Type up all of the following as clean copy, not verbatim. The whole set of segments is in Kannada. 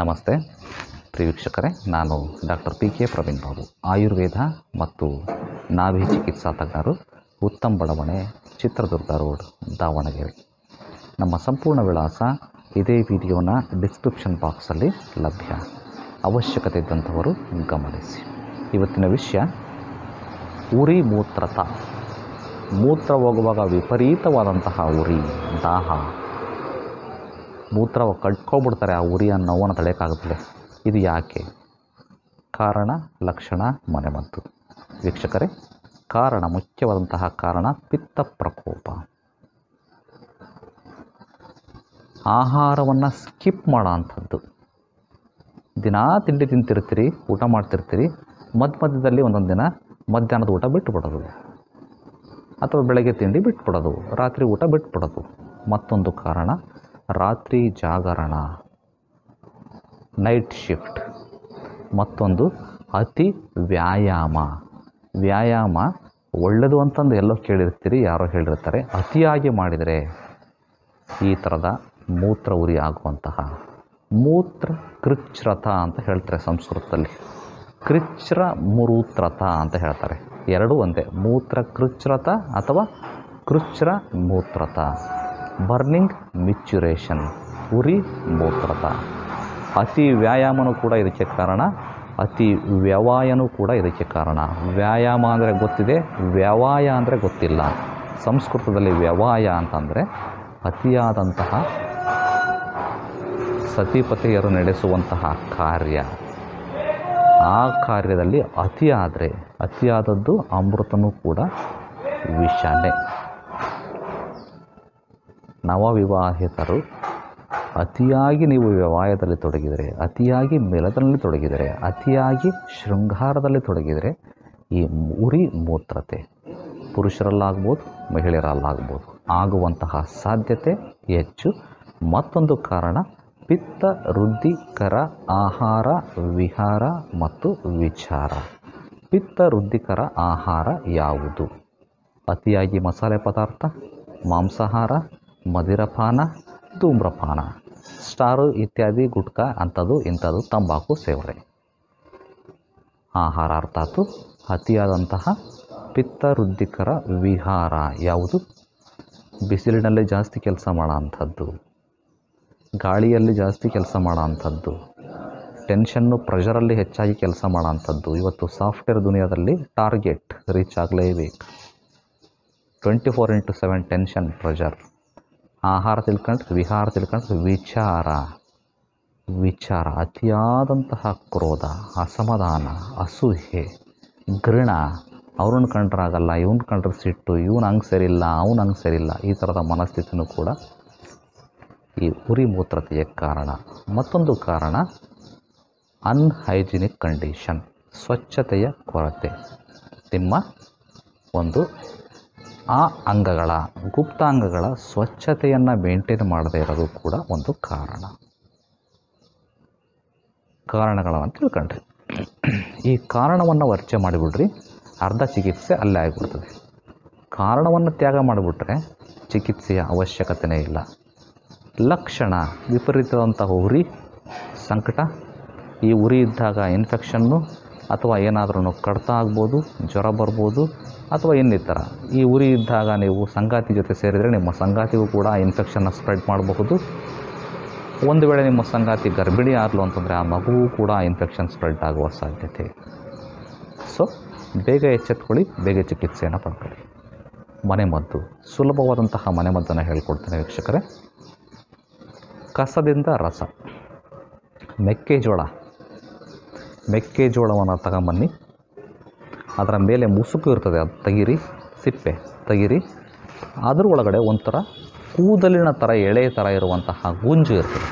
ನಮಸ್ತೆ ಪ್ರಿವೀಕ್ಷಕರೇ, ನಾನು doctor P K Praveen Babu, Ayurveda ಮತ್ತು ನಾಭಿ ಚಿಕಿತ್ಸಾ ತಜ್ಞರು, ಉತ್ತಮ ಬಡಾವಣೆ, ಚಿತ್ರದುರ್ಗ ರೋಡ್, ದಾವಣಗೆರೆ. ನಮ್ಮ ಸಂಪೂರ್ಣ ವಿಳಾಸ ಇದೇ ವಿಡಿಯೋನ ಡಿಸ್ಕ್ರಿಪ್ಷನ್ ಬಾಕ್ಸಲ್ಲಿ ಲಭ್ಯ. ಅವಶ್ಯಕತೆ ಇದ್ದಂಥವರು ಗಮನಿಸಿ. ಇವತ್ತಿನ ವಿಷಯ ಉರಿ ಮೂತ್ರತ. ಮೂತ್ರ ಹೋಗುವಾಗ ವಿಪರೀತವಾದಂತಹ ಉರಿ, ದಾಹ, ಮೂತ್ರ ಕಟ್ಕೊಬಿಡ್ತಾರೆ. ಆ ಉರಿಯನ್ನು ನೋವನ್ನು ತಡೆಯೋಕ್ಕಾಗುತ್ತಲೇ. ಇದು ಯಾಕೆ? ಕಾರಣ, ಲಕ್ಷಣ, ಮನೆಮದ್ದು. ವೀಕ್ಷಕರೇ, ಕಾರಣ, ಮುಖ್ಯವಾದಂತಹ ಕಾರಣ ಪಿತ್ತ ಪ್ರಕೋಪ. ಆಹಾರವನ್ನು ಸ್ಕಿಪ್ ಮಾಡೋ ಅಂಥದ್ದು. ದಿನಾ ತಿಂಡಿ ತಿಂತಿರ್ತೀರಿ, ಊಟ ಮಾಡ್ತಿರ್ತೀರಿ, ಮಧ್ಯದಲ್ಲಿ ಒಂದೊಂದು ದಿನ ಮಧ್ಯಾಹ್ನದ ಊಟ ಬಿಟ್ಟುಬಿಡೋದು, ಅಥವಾ ಬೆಳಗ್ಗೆ ತಿಂಡಿ ಬಿಟ್ಬಿಡೋದು, ರಾತ್ರಿ ಊಟ ಬಿಟ್ಬಿಡೋದು. ಮತ್ತೊಂದು ಕಾರಣ ರಾತ್ರಿ ಜಾಗರಣ, ನೈಟ್ ಶಿಫ್ಟ್. ಮತ್ತೊಂದು ಅತಿ ವ್ಯಾಯಾಮ. ವ್ಯಾಯಾಮ ಒಳ್ಳೆಯದು ಅಂತಂದು ಎಲ್ಲೋ ಕೇಳಿರ್ತೀರಿ, ಯಾರೋ ಹೇಳಿರ್ತಾರೆ. ಅತಿಯಾಗಿ ಮಾಡಿದರೆ ಈ ಥರದ ಮೂತ್ರ ಉರಿ ಆಗುವಂತಹ ಮೂತ್ರ ಕೃಚ್ಛ್ರತ ಅಂತ ಹೇಳ್ತಾರೆ ಸಂಸ್ಕೃತದಲ್ಲಿ. ಕೃಚ್ಛ್ರ ಮೂತ್ರತ ಅಂತ ಹೇಳ್ತಾರೆ. ಎರಡೂ ಒಂದೇ, ಮೂತ್ರ ಕೃಚ್ಛ್ರತ ಅಥವಾ ಕೃಚ್ಛ್ರ ಮೂತ್ರತ. ಬರ್ನಿಂಗ್ ಮಿಚುರೇಷನ್, ಉರಿ ಮೂತ್ರತ. ಅತಿ ವ್ಯಾಯಾಮನೂ ಕೂಡ ಇದಕ್ಕೆ ಕಾರಣ, ಅತಿ ವ್ಯವಾಯನೂ ಕೂಡ ಇದಕ್ಕೆ ಕಾರಣ. ವ್ಯಾಯಾಮ ಅಂದರೆ ಗೊತ್ತಿದೆ, ವ್ಯವಾಯ ಅಂದರೆ ಗೊತ್ತಿಲ್ಲ. ಸಂಸ್ಕೃತದಲ್ಲಿ ವ್ಯವಾಯ ಅಂತಂದರೆ ಅತಿಯಾದಂತಹ ಸತಿಪತಿಯರು ನಡೆಸುವಂತಹ ಕಾರ್ಯ. ಆ ಕಾರ್ಯದಲ್ಲಿ ಅತಿಯಾದರೆ, ಅತಿಯಾದದ್ದು ಅಮೃತನೂ ಕೂಡ ವಿಷಾನೆ. ನವವಿವಾಹಿತರು ಅತಿಯಾಗಿ ನೀವು ವ್ಯವಹಾರದಲ್ಲಿ ತೊಡಗಿದರೆ, ಅತಿಯಾಗಿ ಮೆಲದಲ್ಲಿ ತೊಡಗಿದರೆ, ಅತಿಯಾಗಿ ಶೃಂಗಾರದಲ್ಲಿ ತೊಡಗಿದರೆ ಈ ಉರಿ ಮೂತ್ರತೆ ಪುರುಷರಲ್ಲಾಗ್ಬೋದು, ಮಹಿಳೆಯರಲ್ಲಾಗ್ಬೋದು, ಆಗುವಂತಹ ಸಾಧ್ಯತೆ ಹೆಚ್ಚು. ಮತ್ತೊಂದು ಕಾರಣ ಪಿತ್ತ ವೃದ್ಧಿಕರ ಆಹಾರ ವಿಹಾರ ಮತ್ತು ವಿಚಾರ. ಪಿತ್ತ ವೃದ್ಧಿಕರ ಆಹಾರ ಯಾವುದು? ಅತಿಯಾಗಿ ಮಸಾಲೆ ಪದಾರ್ಥ, ಮಾಂಸಾಹಾರ, ಮದಿರಪಾನ, ಧೂಮ್ರಪಾನ, ಸ್ಟಾರು ಇತ್ಯಾದಿ, ಗುಟ್ಕಾ ಅಂಥದ್ದು ಇಂಥದ್ದು, ತಂಬಾಕು ಸೇವನೆ. ಆಹಾರ ಅರ್ಥಾತು ಅತಿಯಾದಂತಹ ಪಿತ್ತವೃದ್ಧಿಕರ ವಿಹಾರ ಯಾವುದು? ಬಿಸಿಲಿನಲ್ಲಿ ಜಾಸ್ತಿ ಕೆಲಸ ಮಾಡೋ ಅಂಥದ್ದು, ಗಾಳಿಯಲ್ಲಿ ಜಾಸ್ತಿ ಕೆಲಸ ಮಾಡೋ ಅಂಥದ್ದು, ಟೆನ್ಷನ್ನು ಪ್ರೆಷರಲ್ಲಿ ಹೆಚ್ಚಾಗಿ ಕೆಲಸ ಮಾಡೋ ಅಂಥದ್ದು. ಇವತ್ತು ಸಾಫ್ಟ್ವೇರ್ ದುನಿಯಾದಲ್ಲಿ ಟಾರ್ಗೆಟ್ ರೀಚ್ ಆಗಲೇಬೇಕು. 24x7 tension, pressure. ಆಹಾರ ತಿಳ್ಕೊಂಡು, ವಿಹಾರ ತಿಳ್ಕೊಂಡು, ವಿಚಾರ ಅತಿಯಾದಂತಹ ಕ್ರೋಧ, ಅಸಮಾಧಾನ, ಅಸೂಹೆ, ಘೃಣ. ಅವ್ರನ್ನ ಕಂಡ್ರಾಗಲ್ಲ, ಇವ್ನ ಕಂಡ್ರೆ ಸಿಟ್ಟು, ಇವನು ಹಂಗೆ ಸರಿಯಿಲ್ಲ, ಅವನು ಹಂಗೆ ಸರಿಯಿಲ್ಲ. ಈ ಥರದ ಮನಸ್ಥಿತಿನೂ ಕೂಡ ಈ ಉರಿ ಮೂತ್ರತೆಯ ಕಾರಣ. ಮತ್ತೊಂದು ಕಾರಣ ಅನ್ಹೈಜಿನಿಕ್ ಕಂಡೀಷನ್, ಸ್ವಚ್ಛತೆಯ ಕೊರತೆ. ನಿಮ್ಮ ಒಂದು ಆ ಅಂಗಗಳ, ಗುಪ್ತಾಂಗಗಳ ಸ್ವಚ್ಛತೆಯನ್ನು ಮೇಂಟೈನ್ ಮಾಡದೇ ಇರೋದು ಕೂಡ ಒಂದು ಕಾರಣ. ಕಾರಣಗಳನ್ನು ತಿಳ್ಕೊಂಡ್ರಿ. ಈ ಕಾರಣವನ್ನು ವರ್ಚೆ ಮಾಡಿಬಿಡ್ರಿ, ಅರ್ಧ ಚಿಕಿತ್ಸೆ ಅಲ್ಲೇ ಆಗಿಬಿಡ್ತದೆ. ಕಾರಣವನ್ನು ತ್ಯಾಗ ಮಾಡಿಬಿಟ್ರೆ ಚಿಕಿತ್ಸೆಯ ಅವಶ್ಯಕತೆಯೇ ಇಲ್ಲ. ಲಕ್ಷಣ ವಿಪರೀತದಂತಹ ಉರಿ, ಸಂಕಟ. ಈ ಉರಿ ಇದ್ದಾಗ ಇನ್ಫೆಕ್ಷನ್ನು ಅಥವಾ ಏನಾದ್ರೂ ಕಡಿತ ಆಗ್ಬೋದು, ಜ್ವರ ಬರ್ಬೋದು, ಅಥವಾ ಇನ್ನಿತರ. ಈ ಉರಿ ಇದ್ದಾಗ ನೀವು ಸಂಗಾತಿ ಜೊತೆ ಸೇರಿದರೆ ನಿಮ್ಮ ಸಂಗಾತಿಗೂ ಕೂಡ ಇನ್ಫೆಕ್ಷನ್ನ ಸ್ಪ್ರೆಡ್ ಮಾಡಬಹುದು. ಒಂದು ವೇಳೆ ನಿಮ್ಮ ಸಂಗಾತಿ ಗರ್ಭಿಣಿ ಆದ್ಲು ಅಂತಂದರೆ ಆ ಮಗುವೂ ಕೂಡ ಇನ್ಫೆಕ್ಷನ್ ಸ್ಪ್ರೆಡ್ ಆಗುವ ಸಾಧ್ಯತೆ. ಸೊ ಬೇಗ ಎಚ್ಚೆತ್ಕೊಳ್ಳಿ, ಬೇಗ ಚಿಕಿತ್ಸೆಯನ್ನು ಪಡ್ಕೊಳ್ಳಿ. ಮನೆಮದ್ದು, ಸುಲಭವಾದಂತಹ ಮನೆಮದ್ದನ್ನು ಹೇಳ್ಕೊಡ್ತೇನೆ ವೀಕ್ಷಕರೇ. ಕಸದಿಂದ ರಸ, ಮೆಕ್ಕೆಜೋಳವನ್ನು ತಗೊಂಬನ್ನಿ. ಅದರ ಮೇಲೆ ಮುಸುಕು ಇರ್ತದೆ, ಅದು ತೆಗೀರಿ, ಸಿಪ್ಪೆ ತೆಗೀರಿ. ಅದ್ರ ಒಳಗಡೆ ಒಂಥರ ಕೂದಲಿನ ಥರ, ಎಳೆ ಥರ ಇರುವಂತಹ ಗುಂಜು ಇರ್ತದೆ.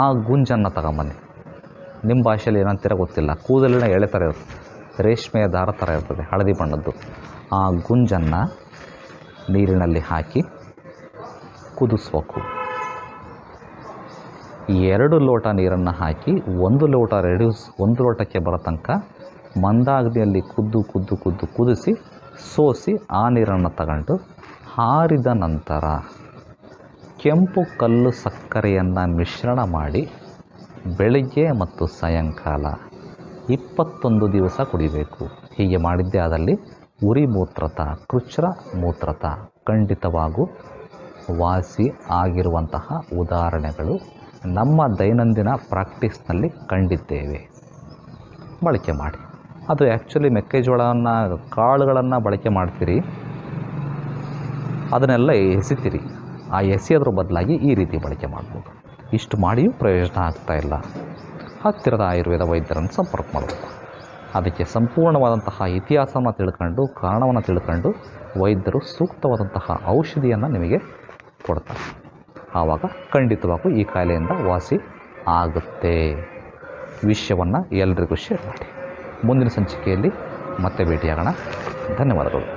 ಆ ಗುಂಜನ್ನು ತಗೊಂಬನ್ನಿ. ನಿಮ್ಮ ಭಾಷೆಯಲ್ಲಿ ಏನಂತೀರ ಗೊತ್ತಿಲ್ಲ, ಕೂದಲಿನ ಎಳೆ ಥರ ಇರ್ತದೆ, ರೇಷ್ಮೆಯ ದಾರ ಥರ ಇರ್ತದೆ, ಹಳದಿ ಬಣ್ಣದ್ದು. ಆ ಗುಂಜನ್ನು ನೀರಿನಲ್ಲಿ ಹಾಕಿ ಕುದಿಸ್ಬೇಕು. 2 ಲೋಟ ನೀರನ್ನು ಹಾಕಿ 1 ಲೋಟ ರೆಡ್ಯೂಸ್, 1 ಲೋಟಕ್ಕೆ ಬರೋ ತನಕ ಮಂದಾಗ್ನಿಯಲ್ಲಿ ಕುದಿಸಿ ಸೋಸಿ ಆ ನೀರನ್ನು ತಗೊಂಡು ಆರಿದ ನಂತರ ಕೆಂಪು ಕಲ್ಲು ಸಕ್ಕರೆಯನ್ನು ಮಿಶ್ರಣ ಮಾಡಿ ಬೆಳಿಗ್ಗೆ ಮತ್ತು ಸಾಯಂಕಾಲ 21 ದಿವಸ ಕುಡಿಬೇಕು. ಹೀಗೆ ಮಾಡಿದ್ದೇ ಆದಲ್ಲಿ ಉರಿ ಮೂತ್ರತ, ಕೃಚ್ರ ಮೂತ್ರತ ಖಂಡಿತವಾಗೂ ವಾಸಿ ಆಗಿರುವಂತಹ ಉದಾಹರಣೆಗಳು ನಮ್ಮ ದೈನಂದಿನ ಪ್ರಾಕ್ಟೀಸ್ನಲ್ಲಿ ಕಂಡಿದ್ದೇವೆ. ಬಳಕೆ ಮಾಡಿ. ಅದು ಆ್ಯಕ್ಚುಲಿ ಮೆಕ್ಕೆಜೋಳವನ್ನು, ಕಾಳುಗಳನ್ನು ಬಳಕೆ ಮಾಡ್ತೀರಿ, ಅದನ್ನೆಲ್ಲ ಎಸಿತೀರಿ. ಆ ಎಸೆಯೋದ್ರ ಬದಲಾಗಿ ಈ ರೀತಿ ಬಳಕೆ ಮಾಡ್ಬೋದು. ಇಷ್ಟು ಮಾಡಿಯೂ ಪ್ರಯೋಜನ ಆಗ್ತಾಯಿಲ್ಲ. ಹತ್ತಿರದ ಆಯುರ್ವೇದ ವೈದ್ಯರನ್ನು ಸಂಪರ್ಕ ಮಾಡಬೇಕು. ಅದಕ್ಕೆ ಸಂಪೂರ್ಣವಾದಂತಹ ಇತಿಹಾಸವನ್ನು ತಿಳ್ಕೊಂಡು, ಕಾರಣವನ್ನು ತಿಳ್ಕೊಂಡು ವೈದ್ಯರು ಸೂಕ್ತವಾದಂತಹ ಔಷಧಿಯನ್ನು ನಿಮಗೆ ಕೊಡ್ತಾರೆ. ಆವಾಗ ಖಂಡಿತವಾಗೂ ಈ ಕಾಯಿಲೆಯಿಂದ ವಾಸಿ ಆಗುತ್ತೆ. ವಿಷಯವನ್ನು ಎಲ್ಲರಿಗೂ ಶೇರ್ ಮಾಡಿ. ಮುಂದಿನ ಸಂಚಿಕೆಯಲ್ಲಿ ಮತ್ತೆ ಭೇಟಿಯಾಗೋಣ. ಧನ್ಯವಾದಗಳು.